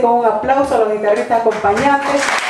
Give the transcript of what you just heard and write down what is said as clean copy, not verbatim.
con un aplauso a los guitarristas acompañantes.